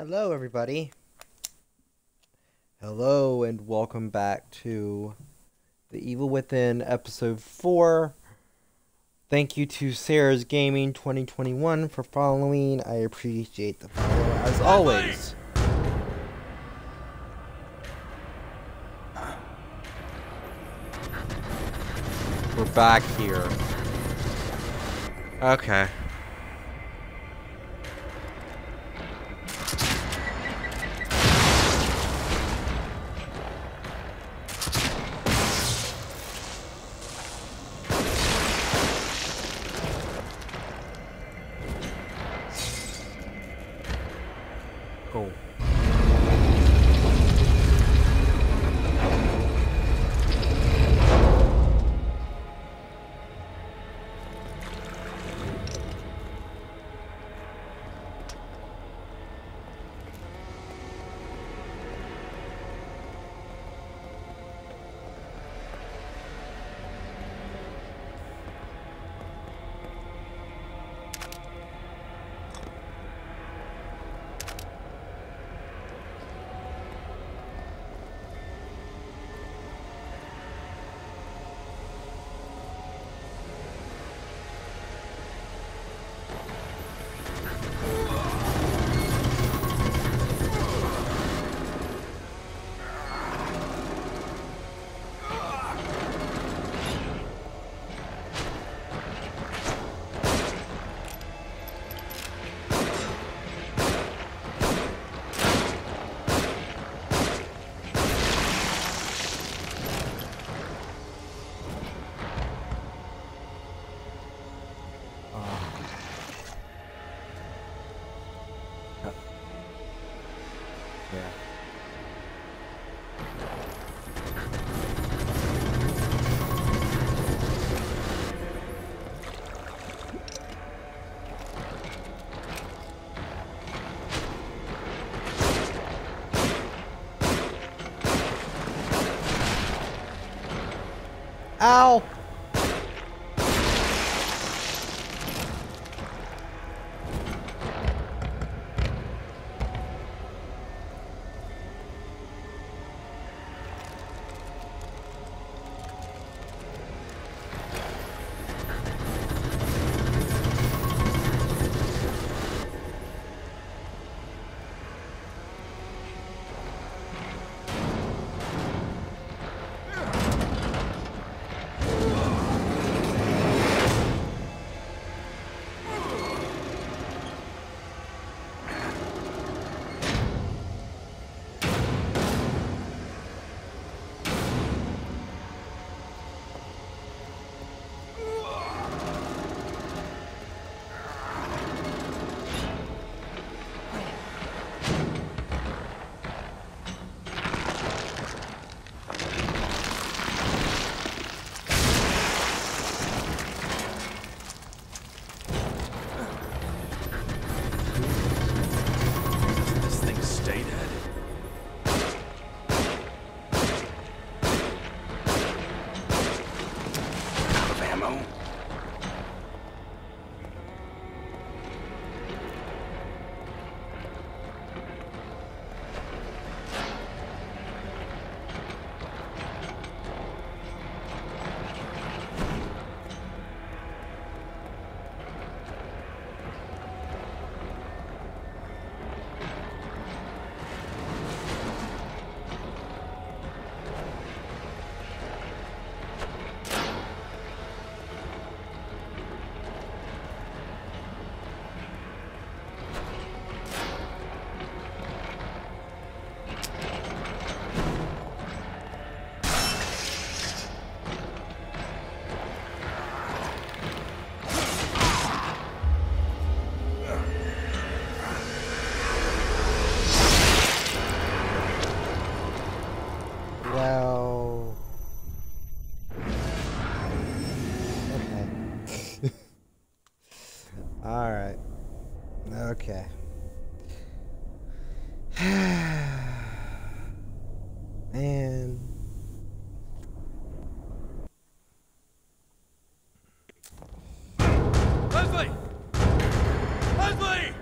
Hello, everybody. Hello, and welcome back to The Evil Within, Episode 4. Thank you to Sarah's Gaming 2021 for following. I appreciate the follow, as always. We're back here. Okay. Ow! Okay. Man. Leslie! Leslie!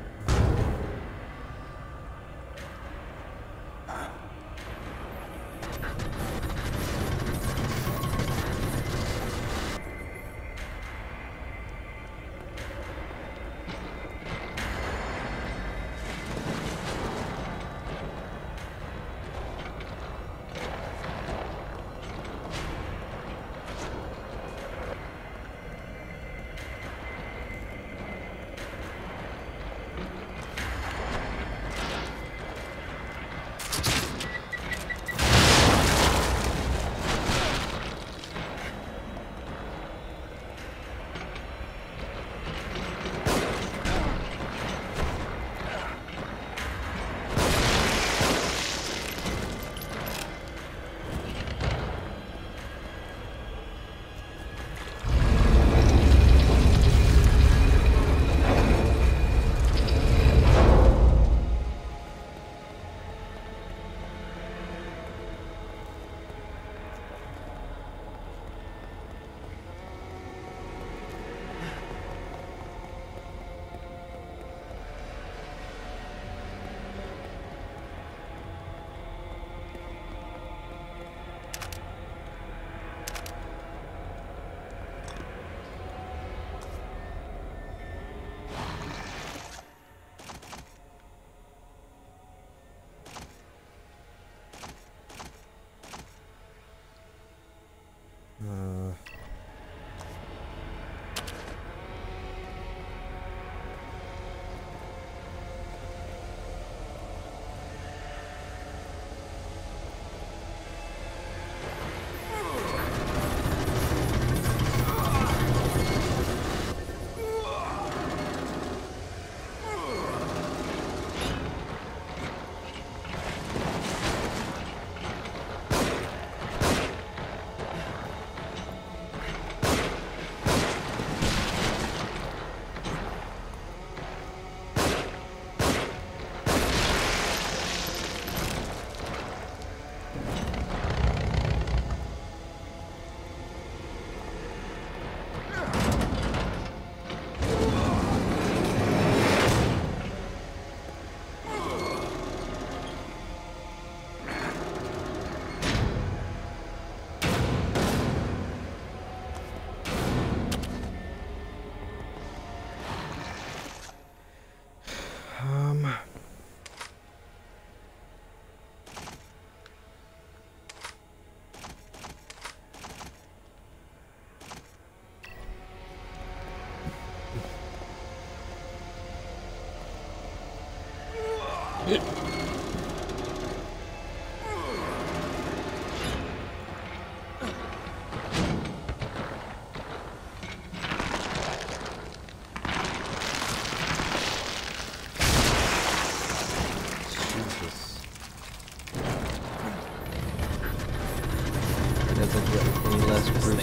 we'll get any less groups.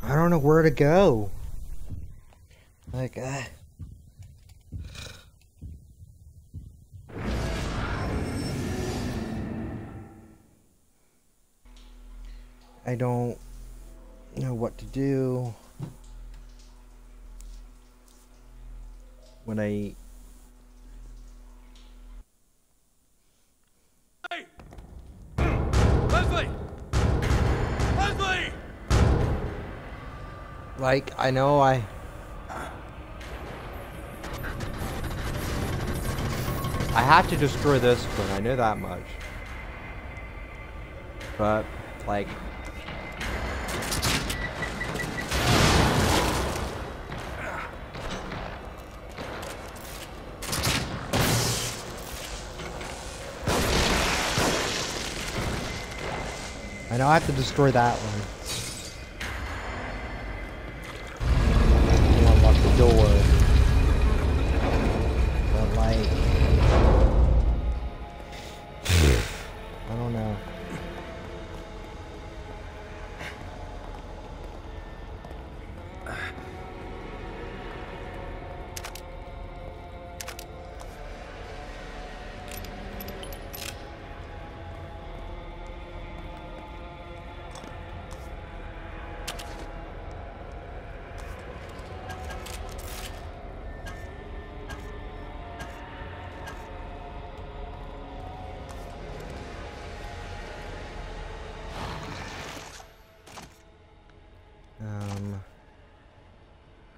I don't know where to go. Like, I don't know what to do when I. Like, I know I... have to destroy this one, I know that much. But, like... I know I have to destroy that one.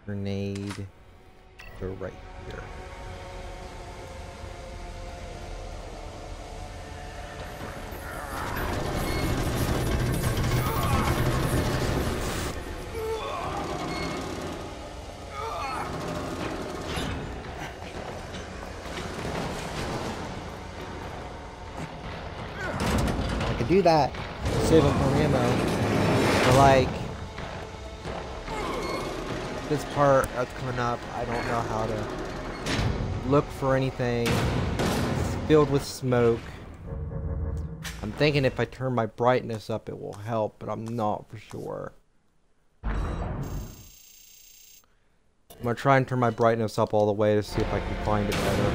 Grenade, they're right here. I could do that, save up more ammo, but like. This part that's coming up, I don't know how to look for anything. It's filled with smoke. I'm thinking if I turn my brightness up it will help, but I'm not for sure. I'm gonna try and turn my brightness up all the way to see if I can find it better.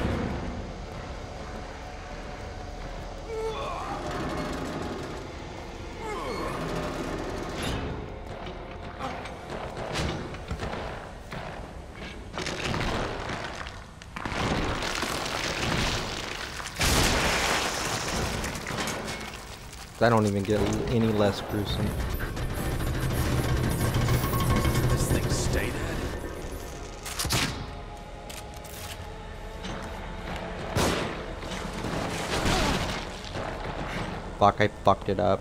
I don't even get any less gruesome. This thing stayed dead. Fuck, I fucked it up.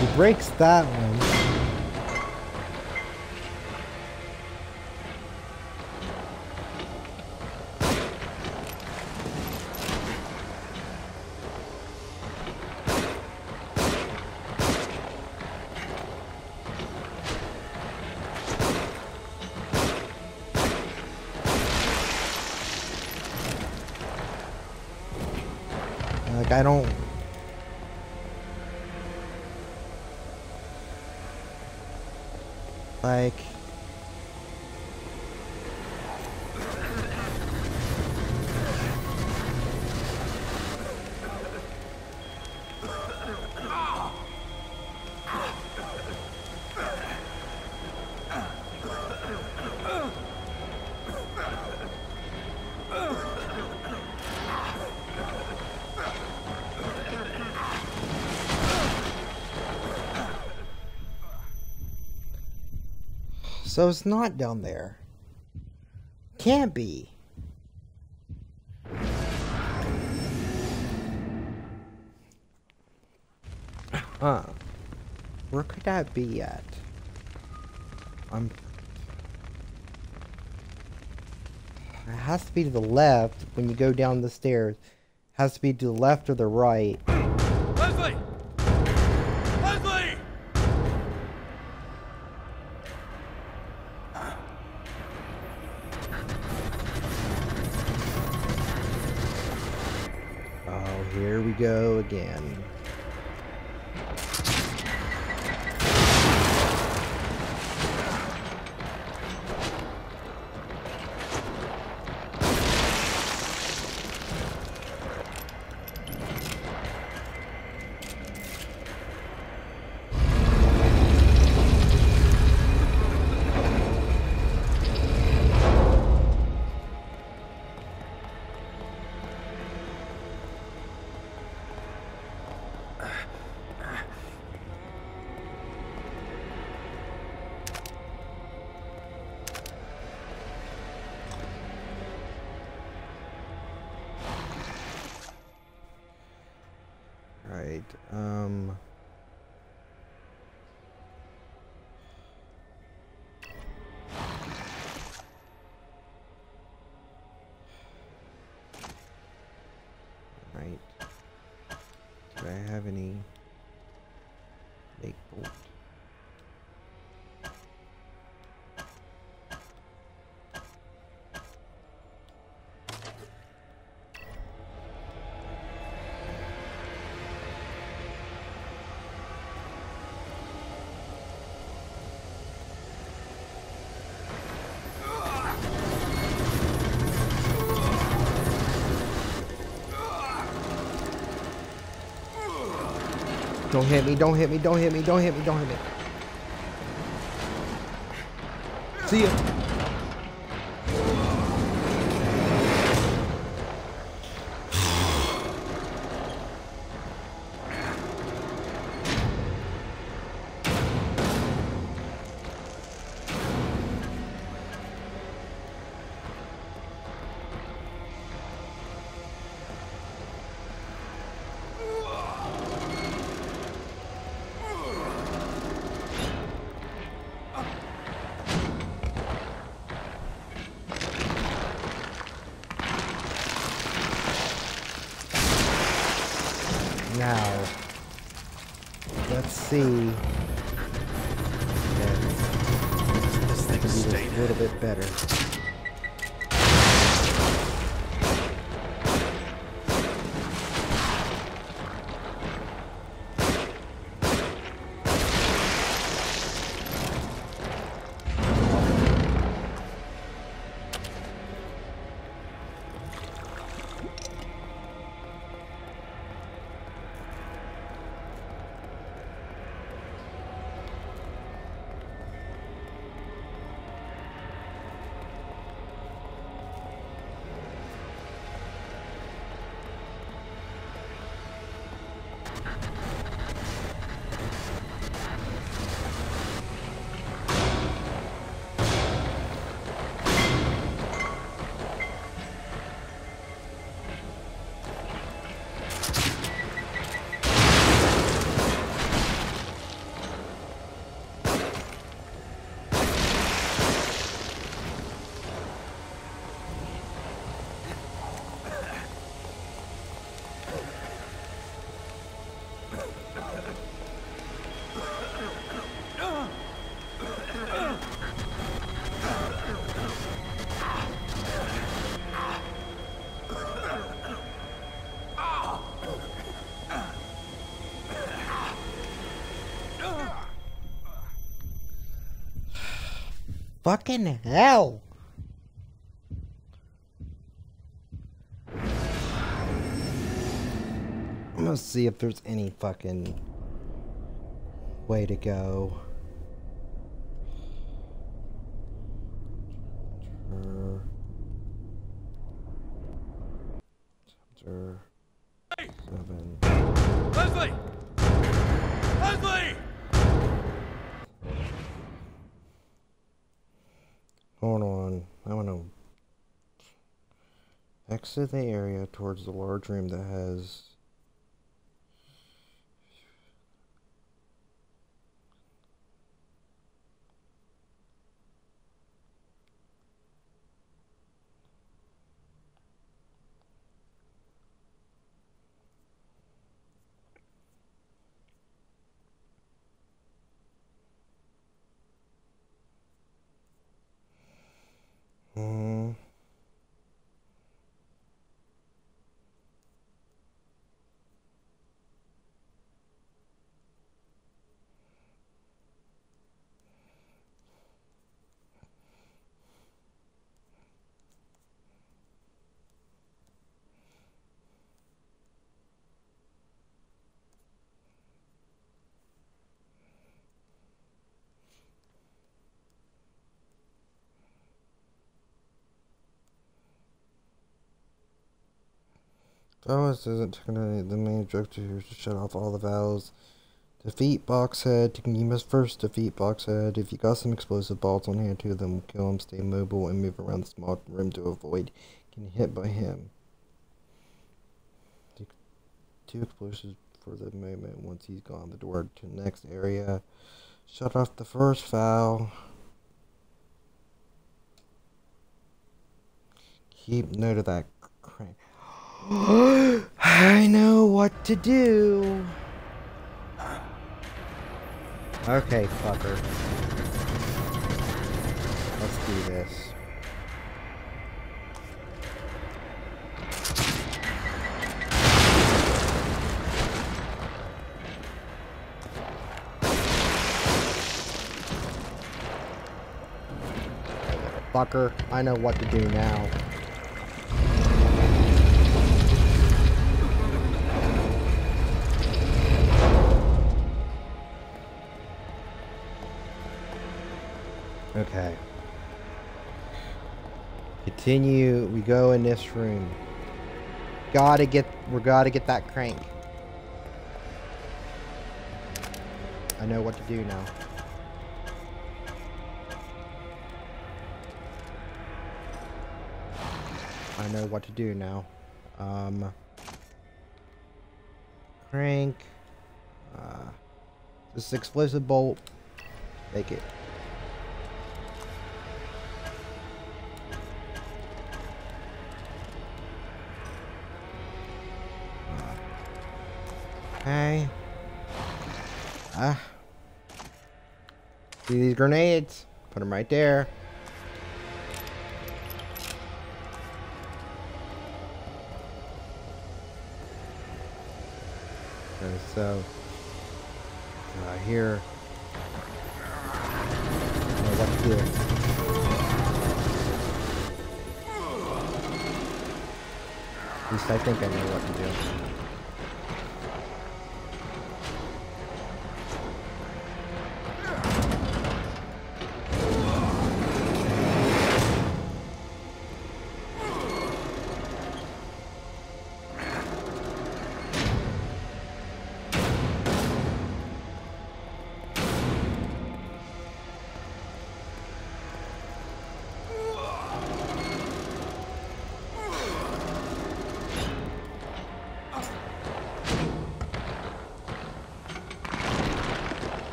He breaks that one. I don't. Like. So it's not down there. Can't be. Huh. Where could that be at? It has to be to the left when you go down the stairs. It has to be to the left or the right. Leslie! Leslie! Here we go again. Don't hit me, don't hit me, don't hit me, don't hit me, don't hit me. See ya. Now, let's see. This thing is a little bit better. fucking hell. I'm gonna see if there's any fucking way to go. Chapter 7. Leslie! Leslie! Hold on. I want to exit the area towards the large room that has Thomas isn't technically the main objective here is to shut off all the valves. Defeat Boxhead. You must first defeat Boxhead. If you got some explosive balls on hand too, then we'll kill him. Stay mobile and move around the small room to avoid getting hit by him. Take 2 explosives for the moment. Once he's gone, the door to the next area. Shut off the first valve. Keep note of that crank. I know what to do. Okay, fucker. Let's do this. Fucker, I know what to do now. Okay. Continue. We go in this room. We gotta get that crank. I know what to do now. I know what to do now. Crank. This explosive bolt. Take it. Okay. Ah. See these grenades? Put them right there. Okay, so here. What to do? At least I think I know what to do.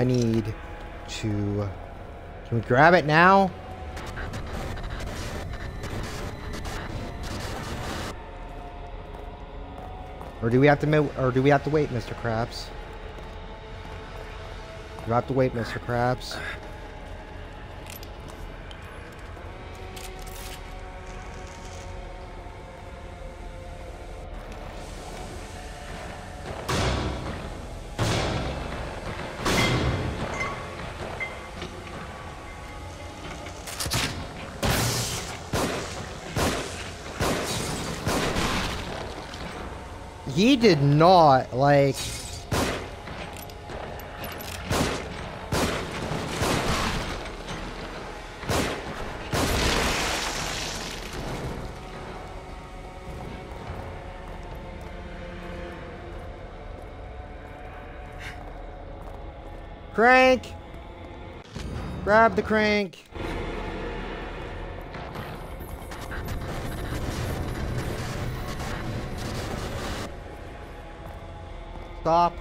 I need to... Can we grab it now? Or do we have to... Or do we have to wait, Mr. Krabs? You have to wait, Mr. Krabs. He did not, like... Crank! Grab the crank! Stop.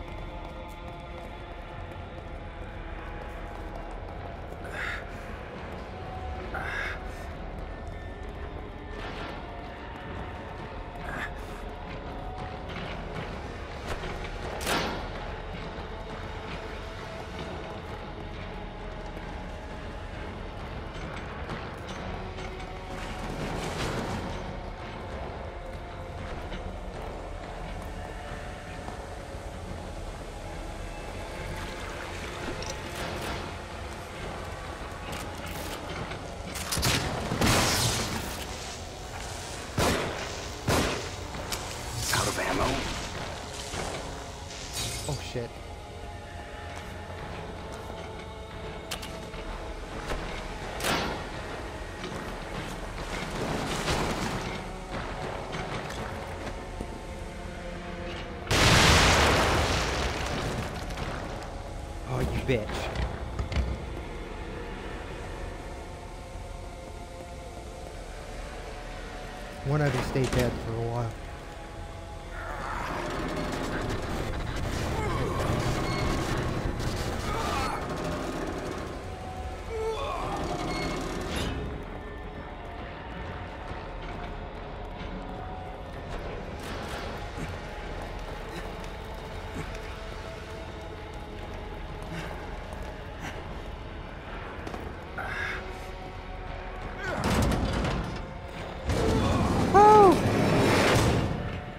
Bitch. One of you stay dead for a while.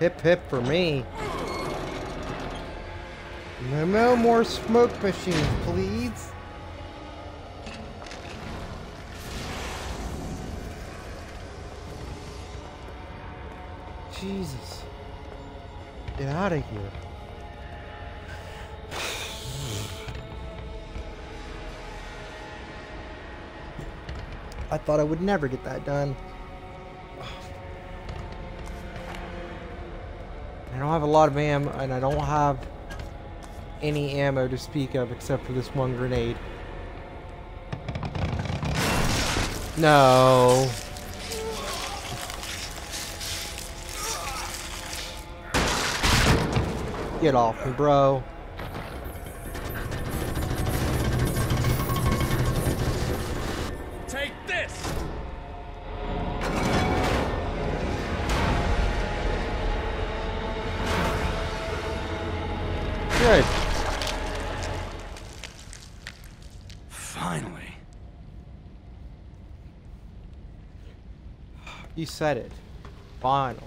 Hip hip for me. No more smoke machines, please. Jesus. Get out of here. I thought I would never get that done. I don't have a lot of ammo, and I don't have any ammo to speak of except for this one grenade. No. Get off me, bro. Finally. You said it. Finally.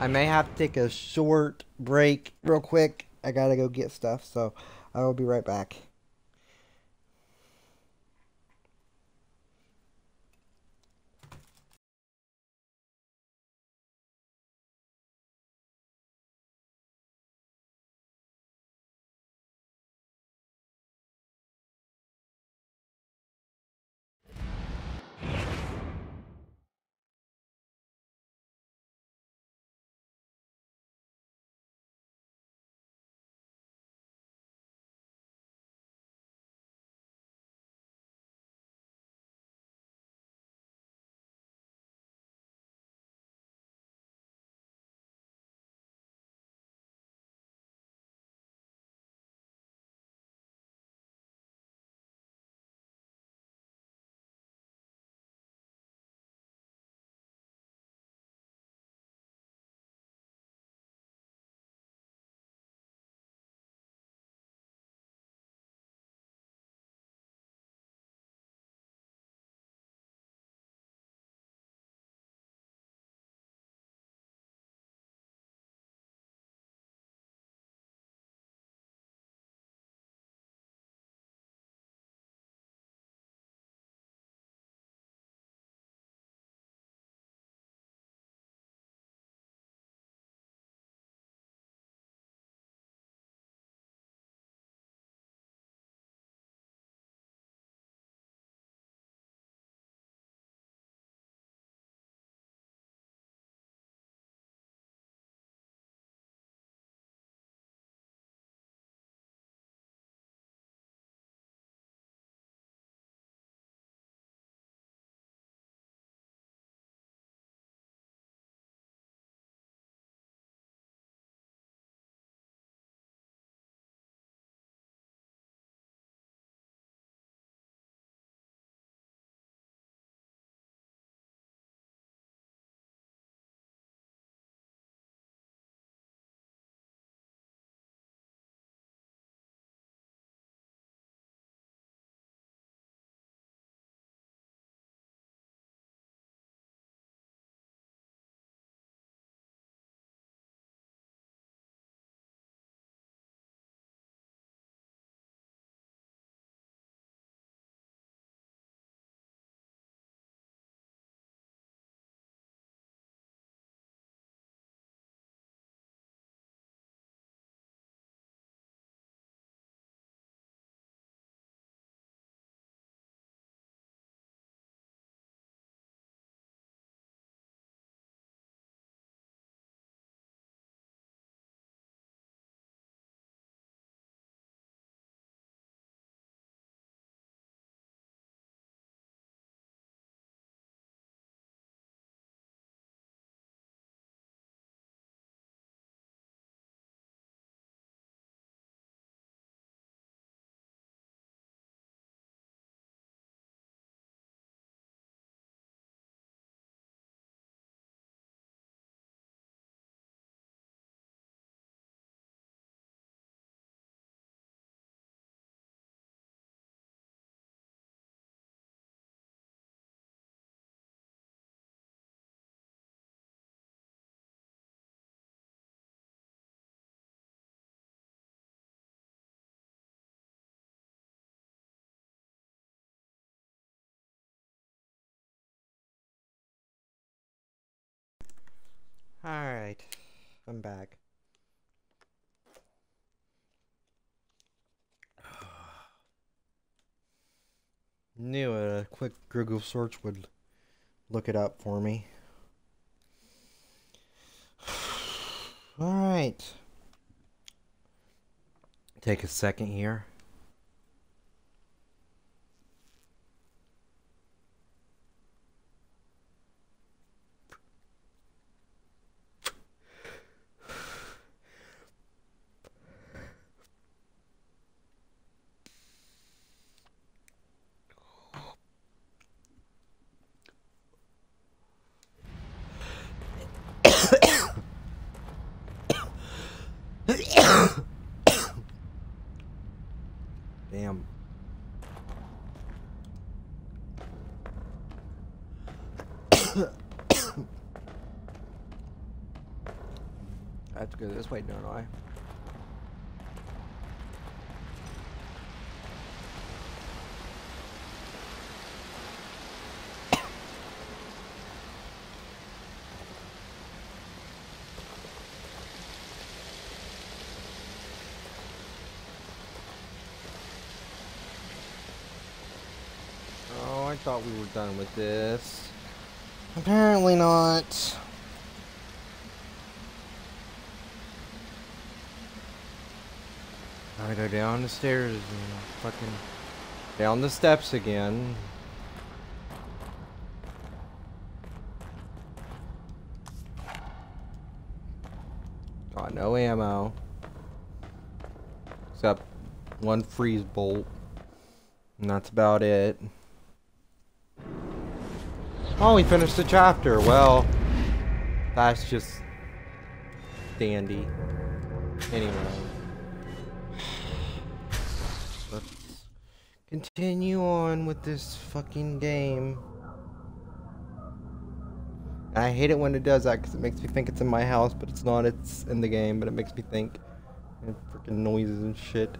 I may have to take a short break real quick. I gotta go get stuff, so I will be right back. Alright, I'm back. Knew a quick Google search would look it up for me. Alright. Take a second here. Damn. I have to go this way, don't I? I thought we were done with this. Apparently not. I go down the stairs and fucking down the steps again. Got no ammo. Except one freeze bolt. And that's about it. Oh, we finished the chapter. Well, that's just dandy. Anyway, let's continue on with this fucking game. I hate it when it does that because it makes me think it's in my house, but it's not. It's in the game, but it makes me think. And freaking noises and shit.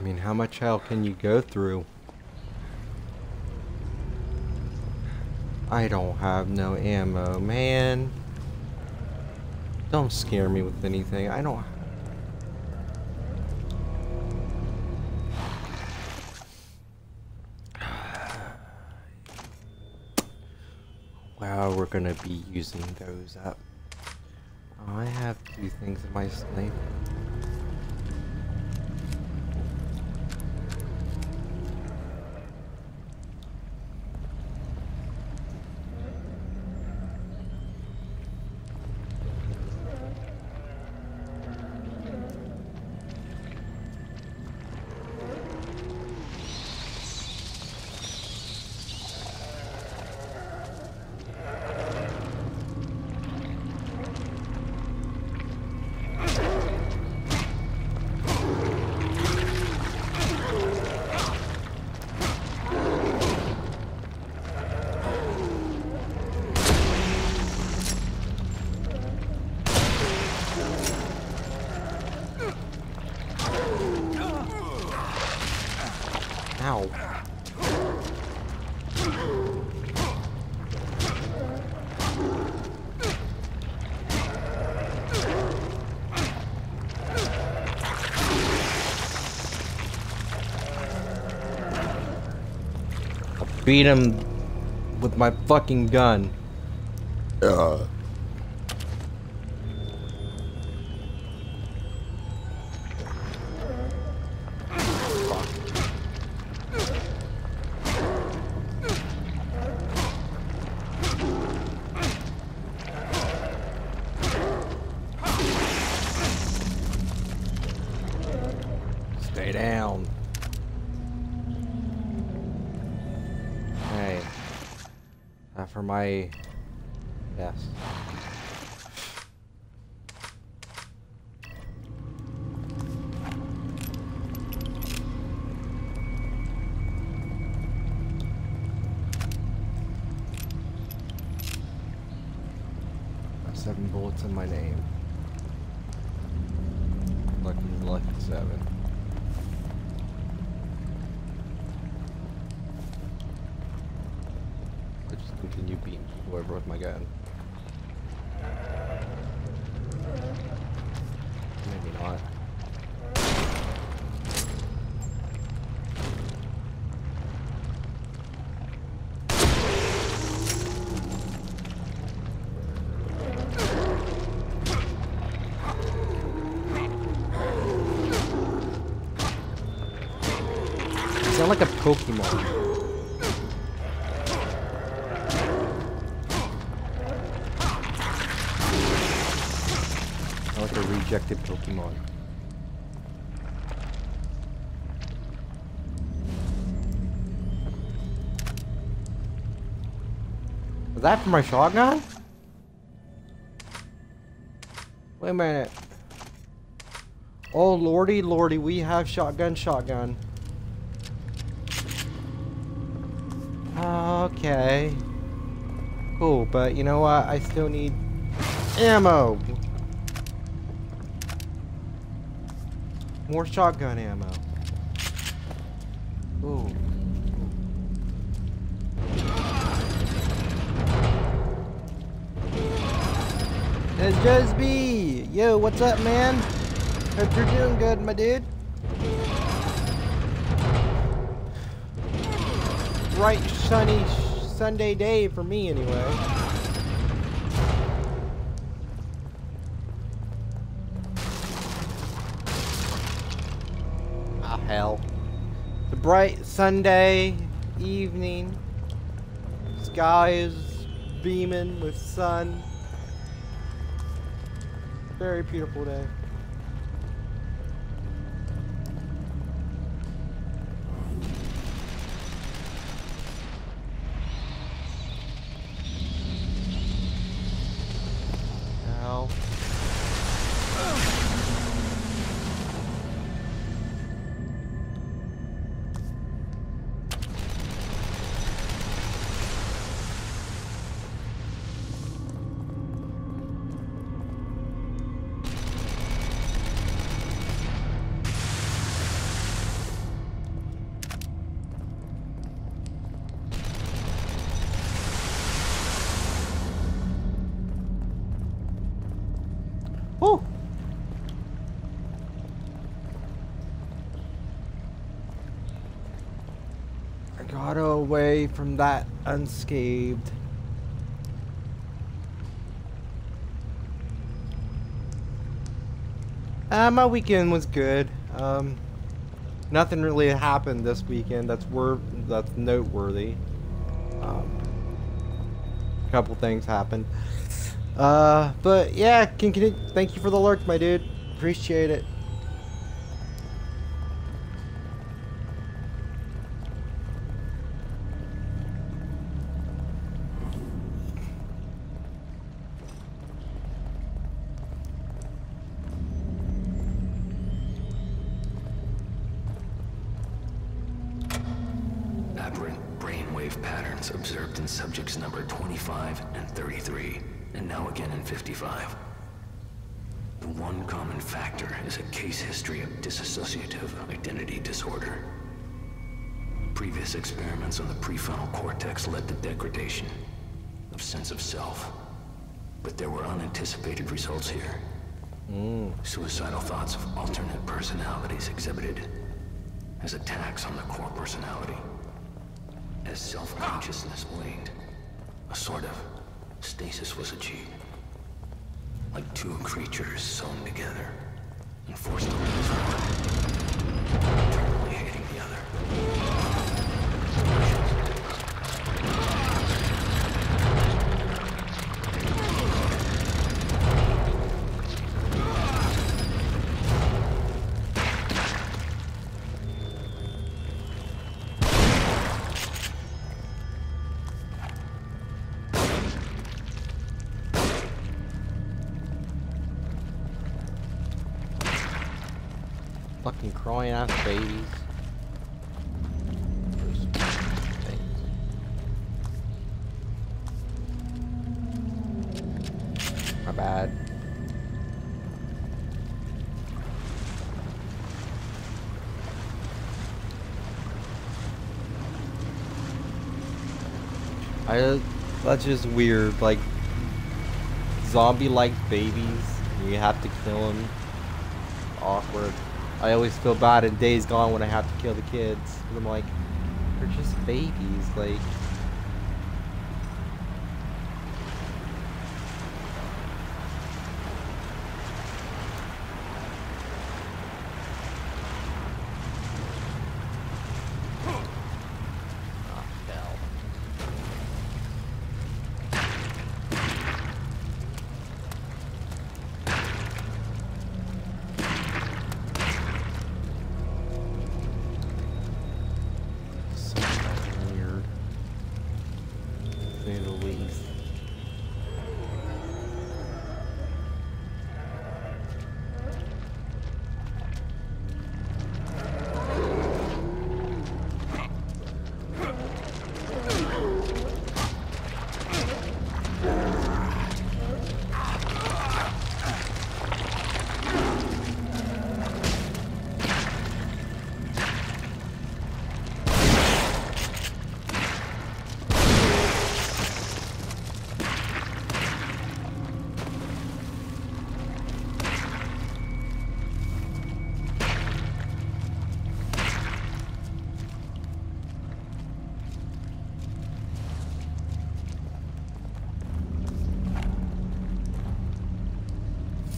I mean, how much hell can you go through? I don't have no ammo, man. Don't scare me with anything. I don't. Wow, we're gonna be using those up. I have two things in my sniper. Beat him with my fucking gun. Ugh. Stay down. For my... yes. 7 bullets in my name. Lucky 7. I just continue beating whoever with my gun. Maybe not. Sound like a Pokemon. Like a rejected Pokemon. Was that for my shotgun? Wait a minute. Oh lordy, lordy, we have shotgun. Okay. Cool, but you know what? I still need ammo. More shotgun ammo. Ooh. It's just me! Yo, what's up, man? Hope you're doing good, my dude. Bright, sunny Sunday day for me, anyway. Hell. The bright Sunday evening. Sky is beaming with sun. Very beautiful day. Ow. Got away from that unscathed. My weekend was good. Nothing really happened this weekend that's noteworthy. A couple things happened. But yeah, thank you for the lurk, my dude. Appreciate it. Observed in subjects number 25 and 33, and now again in 55. The one common factor is a case history of dissociative identity disorder. Previous experiments on the prefrontal cortex led to degradation of sense of self, but there were unanticipated results here. Suicidal thoughts of alternate personalities exhibited as attacks on the core personality. As self-consciousness waned, a sort of stasis was achieved. Like two creatures sewn together and forced to lose one, eternally hating the other. Fucking crying ass babies. My bad. That's just weird, like, zombie-like babies, you have to kill them. Awkward. I always feel bad in Days Gone when I have to kill the kids, 'cause I'm like, they're just babies, like...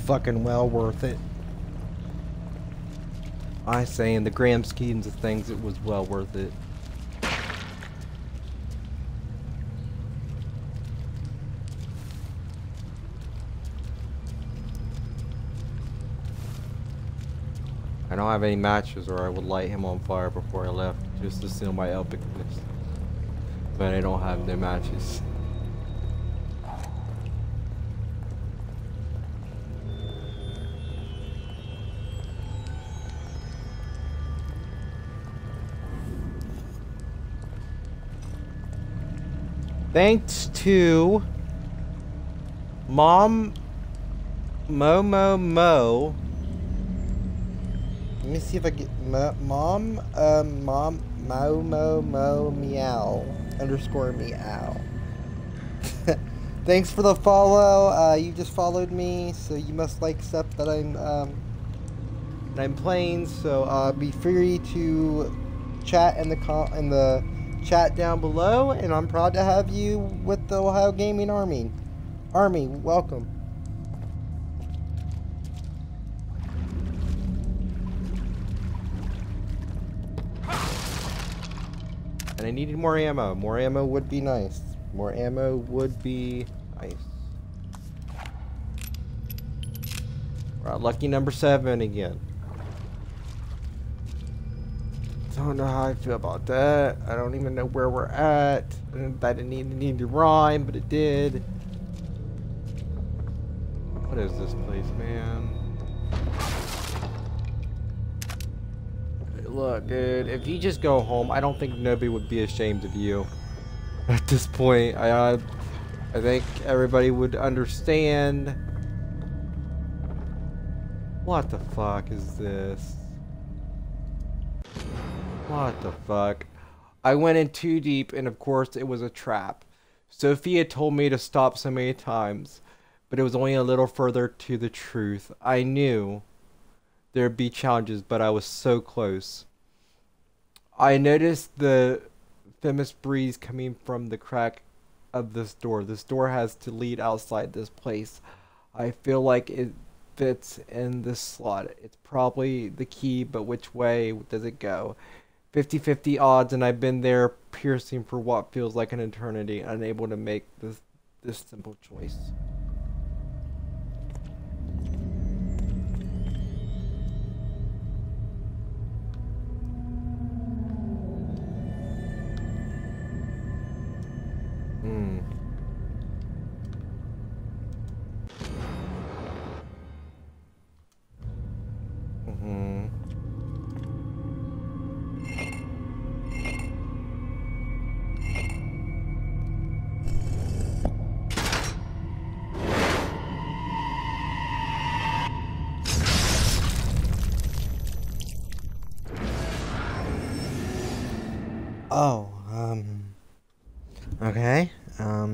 fucking well worth it. I say in the grand schemes of things it was well worth it. I don't have any matches or I would light him on fire before I left just to seal my epicness, but I don't have no matches. Thanks to Mom Mo. Let me see if I get Mom Mo meow underscore meow. Thanks for the follow. You just followed me, so you must like stuff that I'm playing. So be free to chat in the chat down below, and I'm proud to have you with the Ohio Gaming Army. Welcome. And I needed more ammo. More ammo would be nice. More ammo would be nice. We're at lucky number 7 again. I don't know how I feel about that. I don't even know where we're at. That didn't even need to rhyme, but it did. What is this place, man? Hey, look, dude, if you just go home, I don't think nobody would be ashamed of you. At this point, I think everybody would understand. What the fuck is this? What the fuck? I went in too deep, and of course it was a trap. Sophia told me to stop so many times, but it was only a little further to the truth. I knew there'd be challenges, but I was so close. I noticed the famous breeze coming from the crack of this door. This door has to lead outside this place. I feel like it fits in this slot. It's probably the key, but which way does it go? 50-50 odds, and I've been there piercing for what feels like an eternity, unable to make this simple choice. Oh, okay.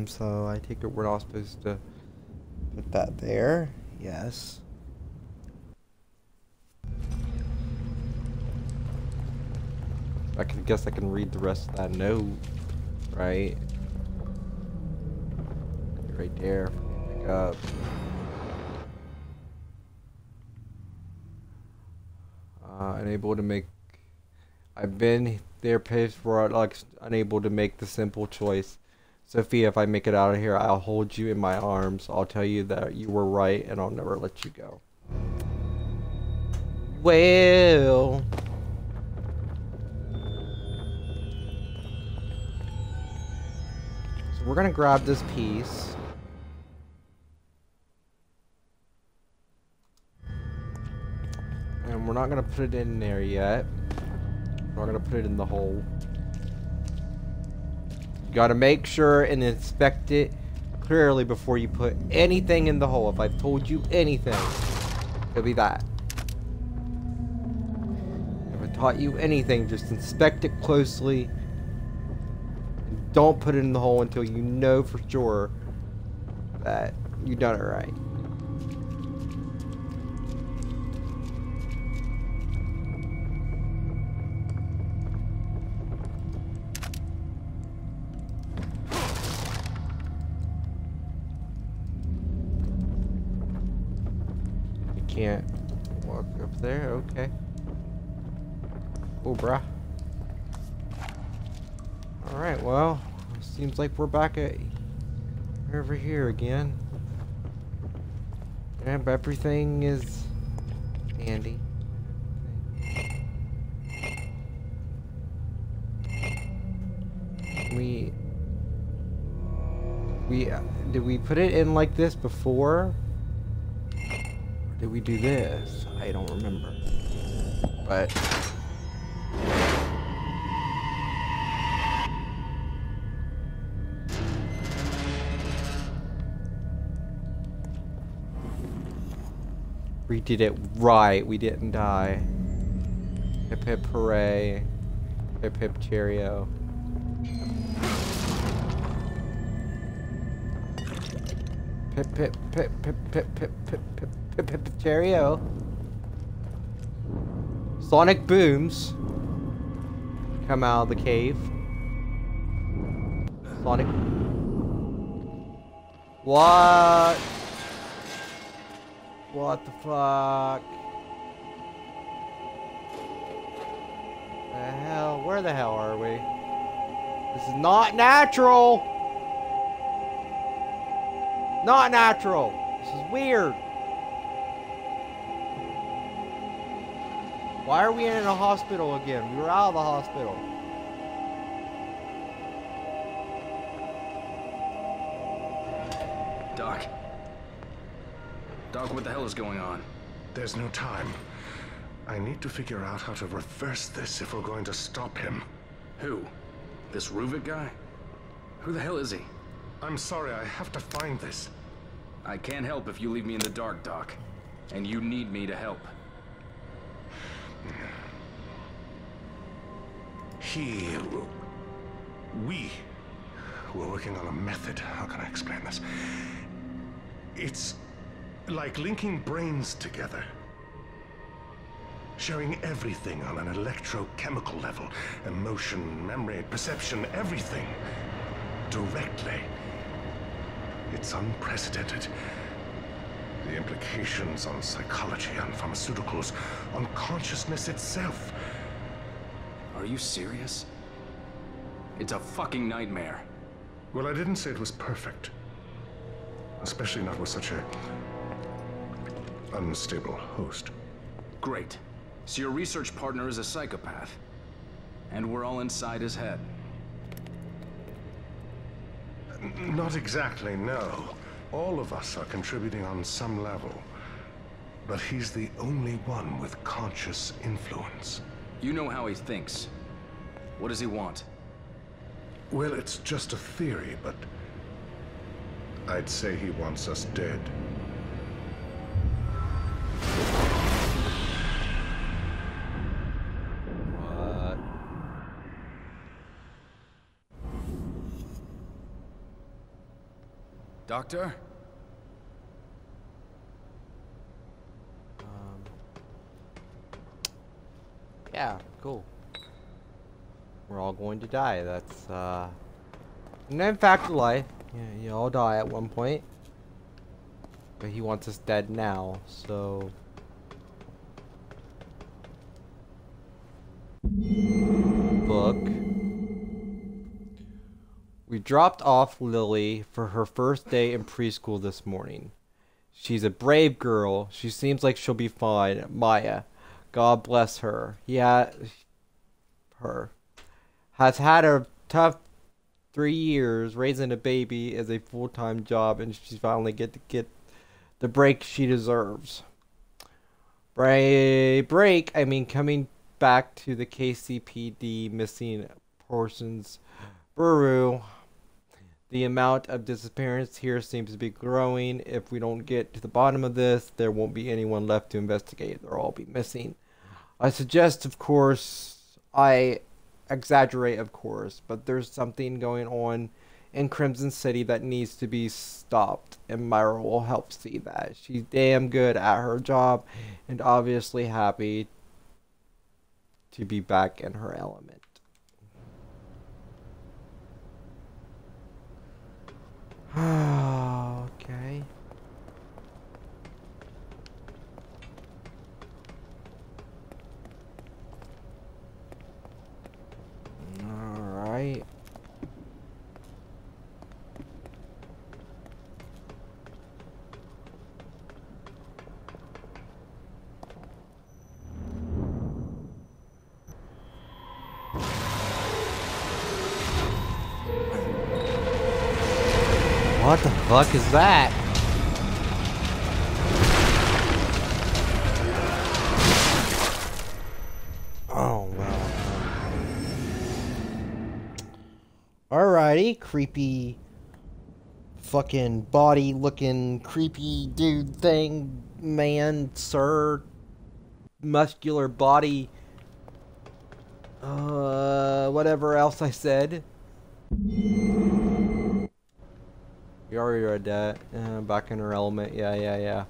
So I take it we're not supposed to put that there. Yes. I can guess I can read the rest of that note, right? Right there. Pick up. Unable to make. I've been there paved for like unable to make the simple choice. Sophia, if I make it out of here, I'll hold you in my arms. I'll tell you that you were right, and I'll never let you go. Well. So we're going to grab this piece. And we're not going to put it in there yet. We're going to put it in the hole. You got to make sure and inspect it clearly before you put anything in the hole. If I've told you anything, it'll be that. If I taught you anything, just inspect it closely. And don't put it in the hole until you know for sure that you've done it right. Can't walk up there, okay. Oh, bruh. Alright, well, seems like we're back at over here again. And everything is handy. Did we put it in like this before? Did we do this? I don't remember. But we did it right. We didn't die. Hip hip hooray. Hip hip cheerio. Pip pip pip pip pip pip pip pip. Cheerio. Sonic booms come out of the cave. Sonic. What? What the fuck? The hell? Where the hell are we? This is not natural. Not natural. This is weird. Why are we in a hospital again? We were out of the hospital. Doc. Doc, what the hell is going on? There's no time. I need to figure out how to reverse this if we're going to stop him. Who? This Ruvik guy? Who the hell is he? I'm sorry, I have to find this. I can't help if you leave me in the dark, Doc. And you need me to help. We were working on a method. How can I explain this? It's like linking brains together, sharing everything on an electrochemical level, emotion, memory, perception, everything directly. It's unprecedented. The implications on psychology, on pharmaceuticals, on consciousness itself. Are you serious? It's a fucking nightmare. Well, I didn't say it was perfect. Especially not with such a unstable host. Great. So your research partner is a psychopath. And we're all inside his head. Not exactly, no. All of us are contributing on some level, but he's the only one with conscious influence. You know how he thinks. What does he want? Well, it's just a theory, but I'd say he wants us dead. What? Doctor? Yeah, cool. We're all going to die. That's, not in fact a lie. Yeah, you all die at one point. But he wants us dead now, so... Book. We dropped off Lily for her first day in preschool this morning. She's a brave girl. She seems like she'll be fine. Maya. God bless her. Has had a tough 3 years. Raising a baby is a full-time job, and she's finally get the break she deserves. Coming back to the KCPD missing persons bureau. The amount of disappearance here seems to be growing. If we don't get to the bottom of this, there won't be anyone left to investigate. They'll all be missing. I suggest, of course, I exaggerate, of course, but there's something going on in Krimson City that needs to be stopped, and Myra will help see that. She's damn good at her job and obviously happy to be back in her element. Okay. Alright. What the fuck is that? Oh, well. Alrighty, creepy fucking body looking creepy dude thing, man, sir. Muscular body. Whatever else I said. You already read that. Back in her element. Yeah.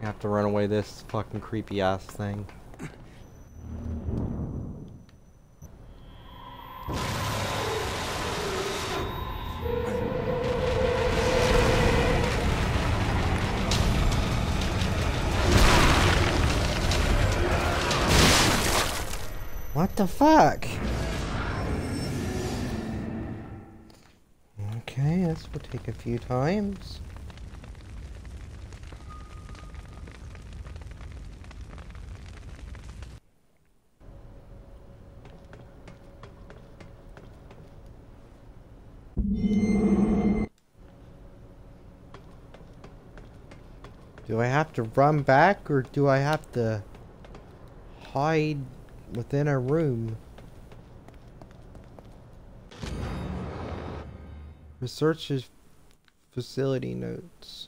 I have to run away this fucking creepy ass thing. What the fuck? Okay, this will take a few times. Do I have to run back, or do I have to hide within a room? Research facility notes.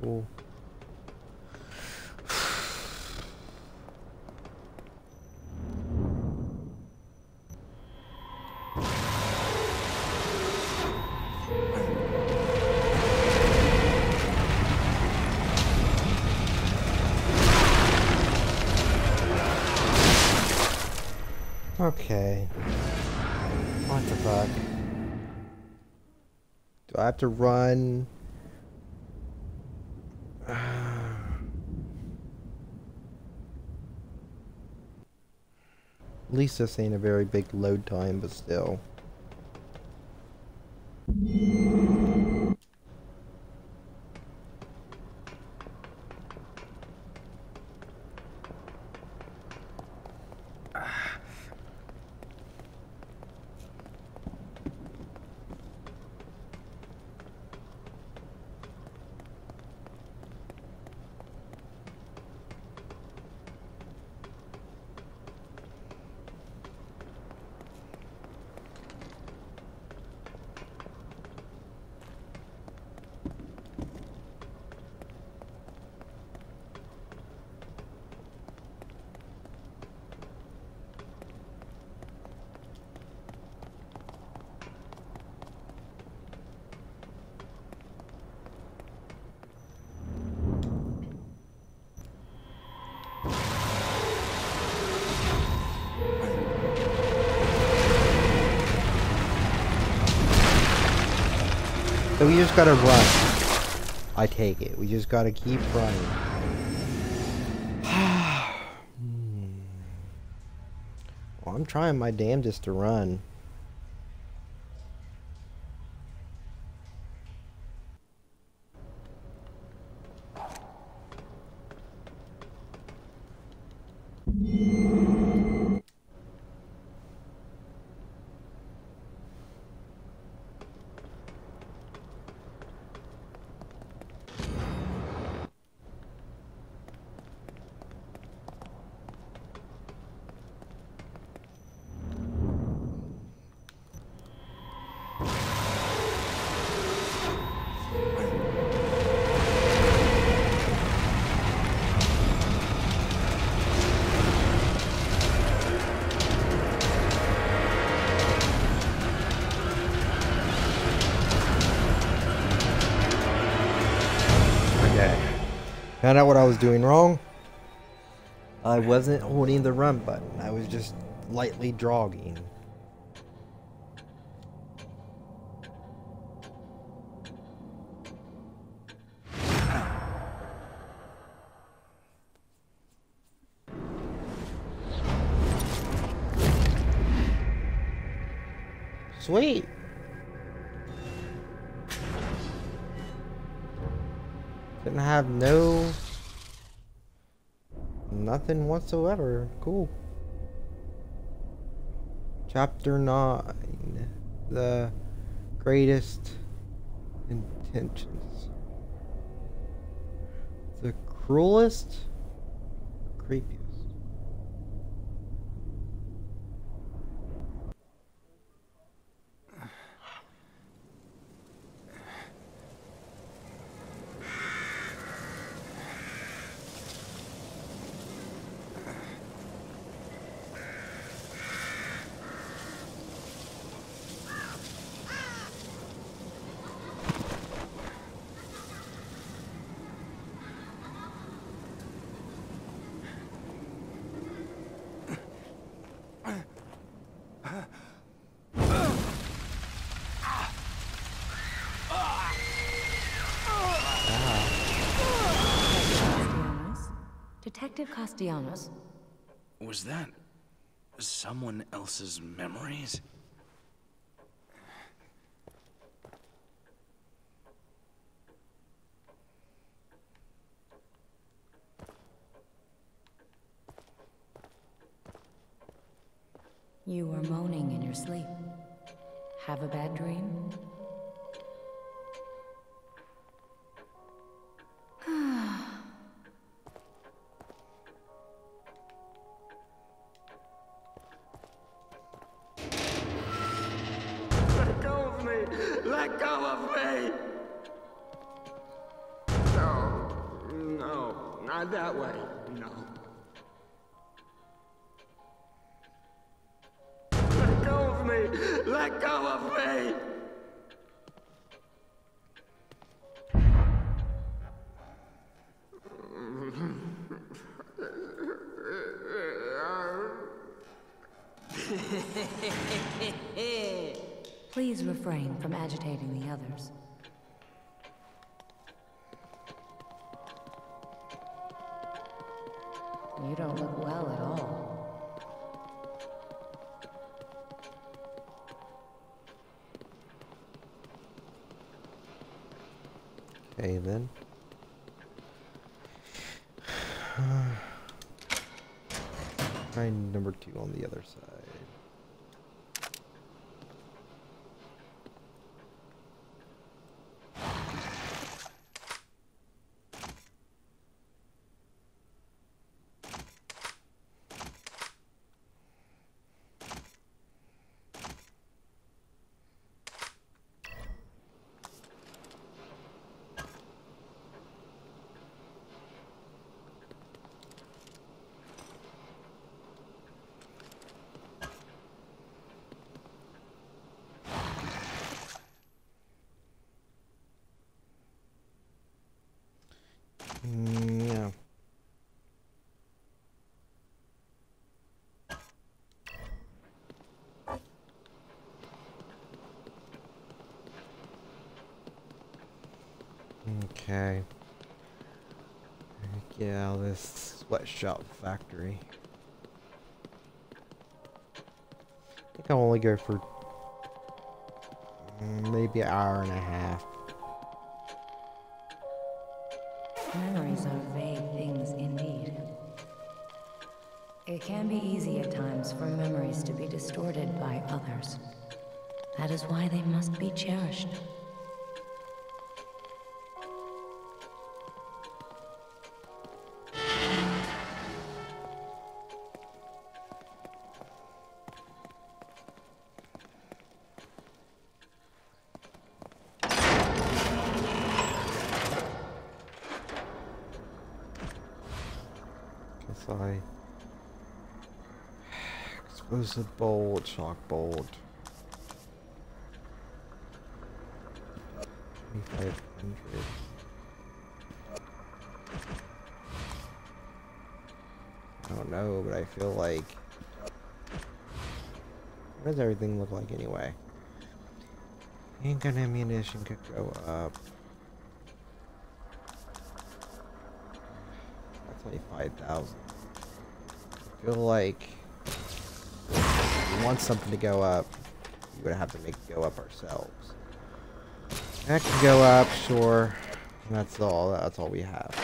Cool. Okay. What the fuck? Do I have to run? At least this ain't a very big load time, but still. So we just gotta run. I take it. We just gotta keep running. Well, I'm trying my damnedest to run. Found out what I was doing wrong. I wasn't holding the run button. I was just lightly jogging. Sweet. Didn't have no nothing whatsoever. Cool. Chapter 9, the greatest intentions. The cruelest, creepiest. Detective Castellanos. Was that someone else's memories? You were moaning in your sleep. Have a bad dream? Please refrain from agitating the others. You don't look well at all. Okay, then. Find number 2 on the other side. Okay. Get out of this sweatshop factory. I think I'll only go for maybe an hour and a half. Memories are vague things indeed. It can be easy at times for memories to be distorted by others. That is why they must be cherished. A bold chalkboard. 2,500. I don't know, but I feel like. What does everything look like anyway? Ain't gun ammunition could go up. That's only 5,000. I feel like. Want something to go up, you would have to make it go up ourselves. That can go up, sure. And that's all. That's all we have.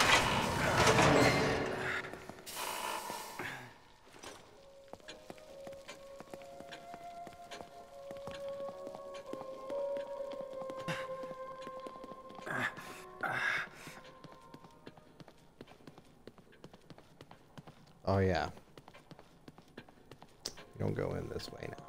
Oh yeah. You don't go in this way now.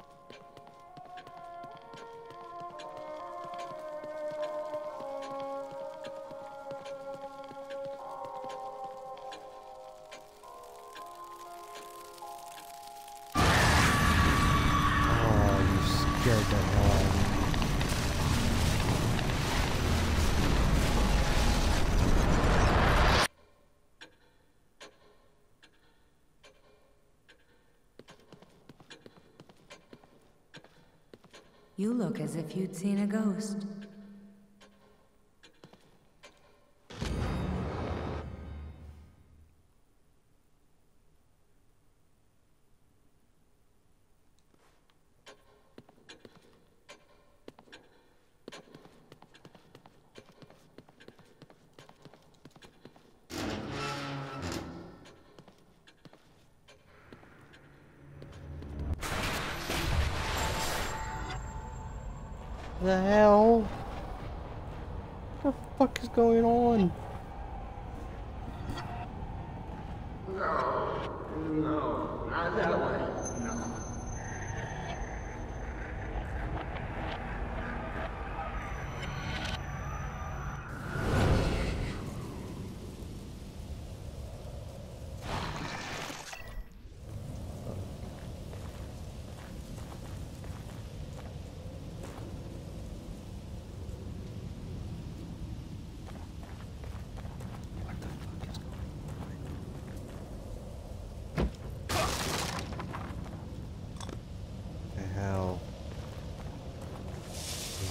Oh, you scared the hell out of me. You look as if you'd seen a ghost. The hell? What the fuck is going on? No, not that way. No.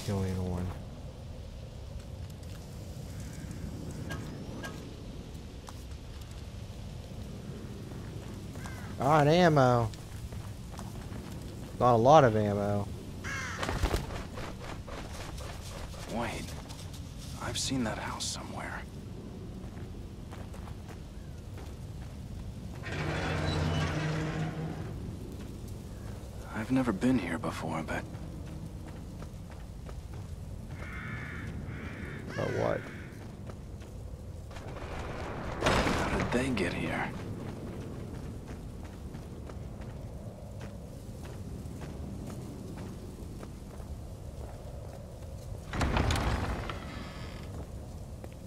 Going on. God, ammo. Got a lot of ammo. Wait, I've seen that house somewhere. I've never been here before, but. But what? How did they get here?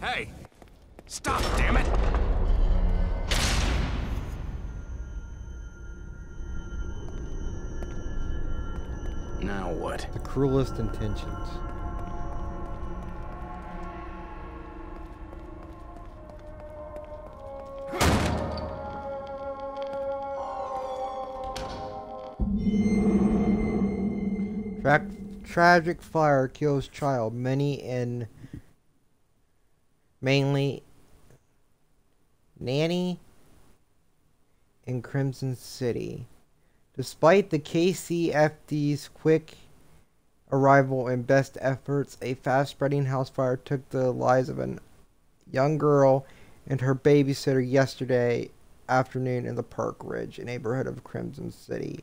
Hey! Stop, damn it! Now what? The cruelest intentions. Tragic fire kills child. Many in mainly Nanny and Krimson City. Despite the KCPD's quick arrival and best efforts, a fast-spreading house fire took the lives of a young girl and her babysitter yesterday afternoon in the Park Ridge neighborhood of Krimson City.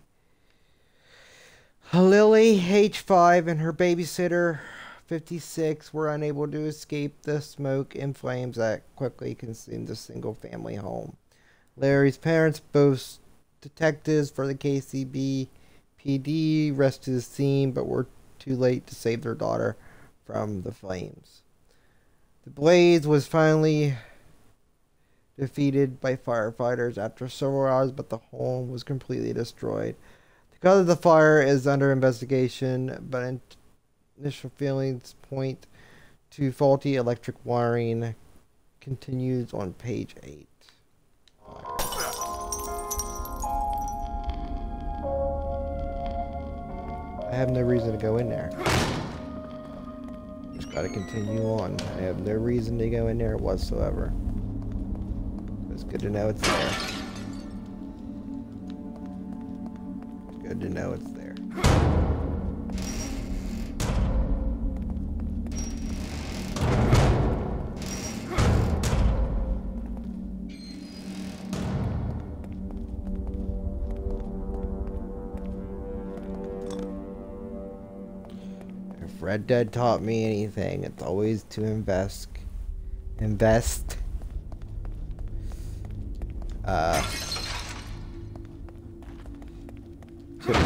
Lily, age 5, and her babysitter, 56, were unable to escape the smoke and flames that quickly consumed the single-family home. Larry's parents, both detectives for the KCBPD, rushed to the scene but were too late to save their daughter from the flames. The blaze was finally defeated by firefighters after several hours, but the home was completely destroyed. The cause of the fire is under investigation, but initial feelings point to faulty electric wiring. Continues on page 8. I have no reason to go in there. Just gotta continue on. I have no reason to go in there whatsoever. It's good to know it's there. It's good to know it's there. If Red Dead taught me anything, it's always to invest. Chips.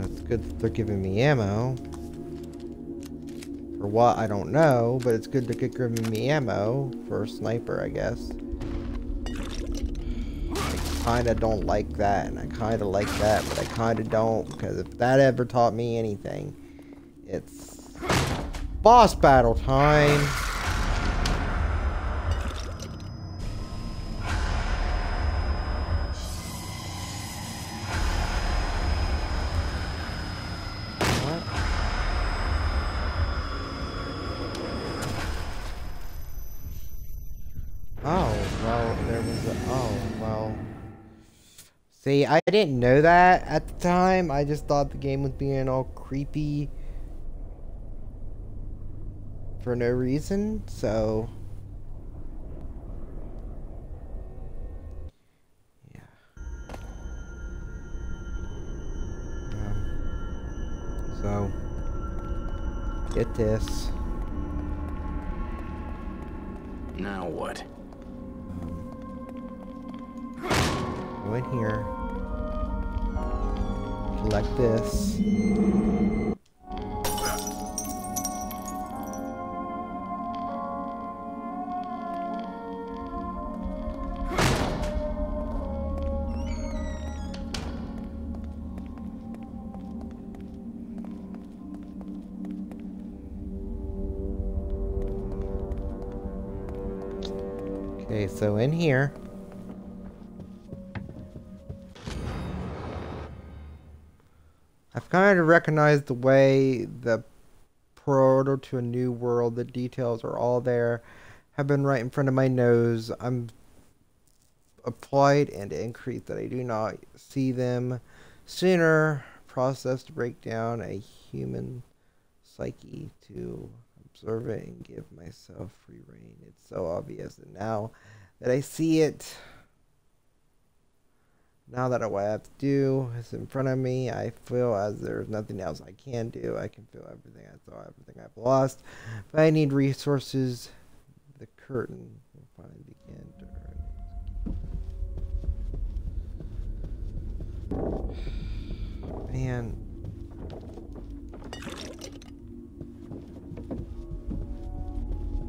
It's good that they're giving me ammo. For what, I don't know, but it's good to get giving me ammo for a sniper, I guess. I kinda don't like that, and I kinda like that, but I kinda don't, because if that ever taught me anything, it's boss battle time. What? Oh, well, there was a... Oh, well. See, I didn't know that at the time. I just thought the game was being all creepy for no reason, so yeah. So get this. Now what? Go in here. Collect this. Okay, so in here. I've kind of recognized the way the portal to a new world, the details are all there, have been right in front of my nose. I'm applied and increased that I do not see them sooner. Process to break down a human psyche to observe it and give myself free reign. It's so obvious, and now that I see it, now that what I have to do is in front of me, I feel as there's nothing else I can do. I can feel everything I saw, everything I've lost, but I need resources. The curtain will finally begin to hurt. Man.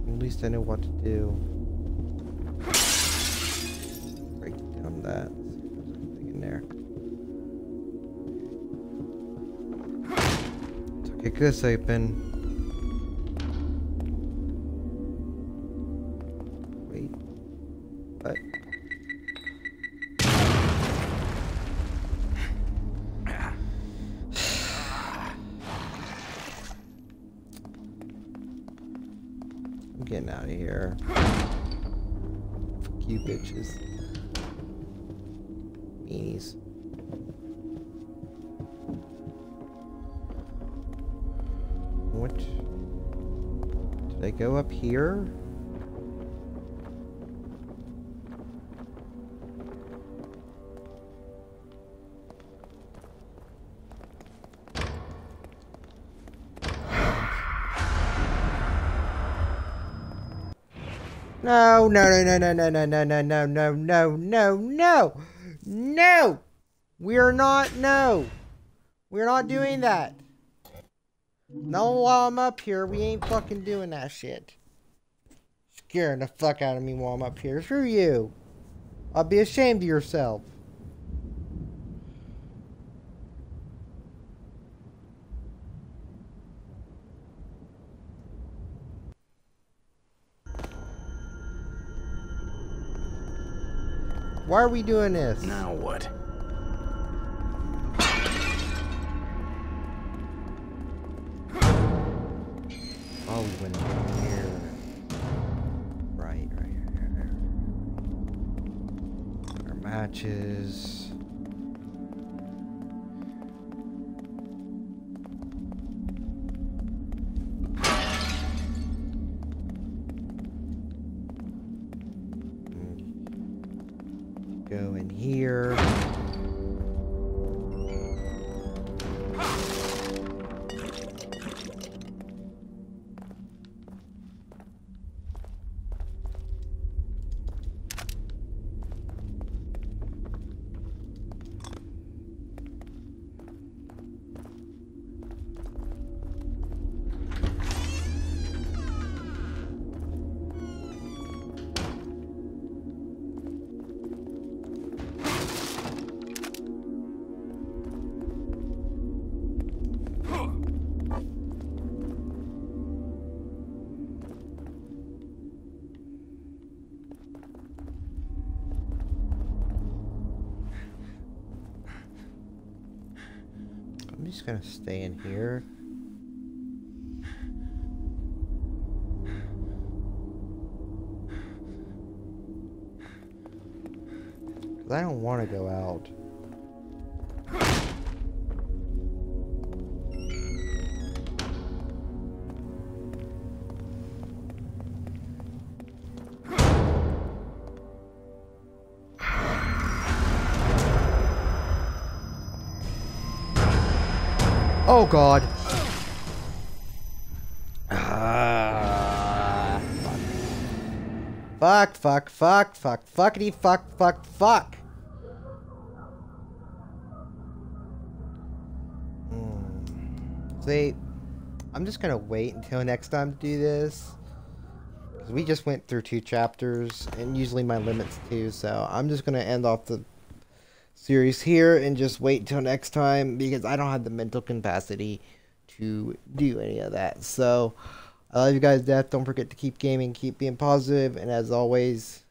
At least I know what to do. Break down that. See if there's anything in there. So kick this open. Wait. What? I'm getting out of here. Fuck you bitches. Meanies. What? Did I go up here? No, no, no, no, no, no, no, no, no, no, no, no, no, no, we're not, no, we're not doing that. No, while I'm up here, we ain't fucking doing that shit. Scaring the fuck out of me while I'm up here. Screw you. I'll be ashamed of yourself. Why are we doing this? Now what? Oh, when we're here. Right, right, right, right. Our matches. Go in here. I'm just gonna stay in here. Cause I don't want to go out. Oh God. Fuck, fuck, fuck, fuck, fuckity, fuck, fuck, fuck. See, I'm just gonna wait until next time to do this. Cause we just went through 2 chapters and usually my limit's 2, so I'm just gonna end off the series here and just wait till next time because I don't have the mental capacity to do any of that. So I love you guys to death. Don't forget to keep gaming, keep being positive, and as always,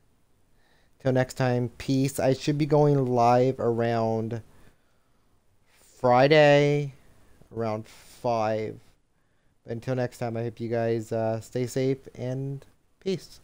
till next time, peace. I should be going live around Friday around 5. But until next time, I hope you guys stay safe and peace.